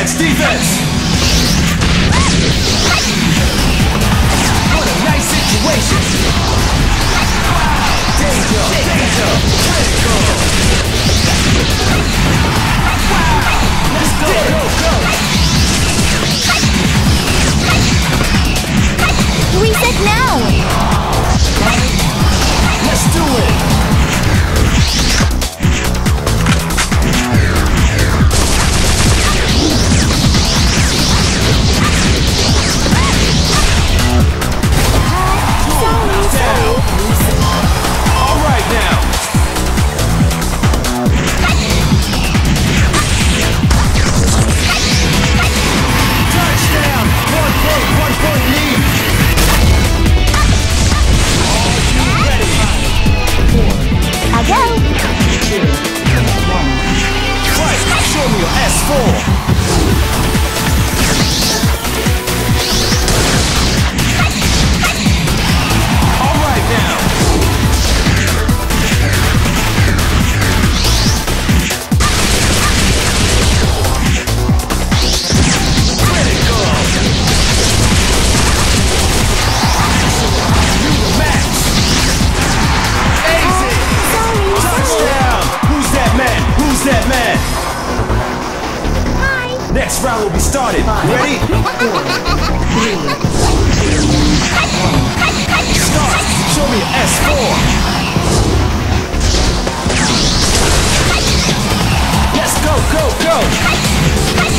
Defense! Defense! What a nice situation! Danger! Danger! Critical! Wow! Let's go! Go! Go! Reset now! Let's do it! Next round will be started. Ready? 4, 3, 2, 1. Start. Show me an S4. Let's go, go, go.